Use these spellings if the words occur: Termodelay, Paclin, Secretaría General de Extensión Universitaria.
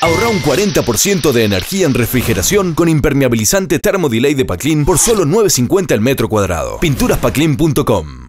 Ahorra un 40% de energía en refrigeración con impermeabilizante Termodelay de Paclin por solo $9.50 el metro cuadrado. PinturasPaclin.com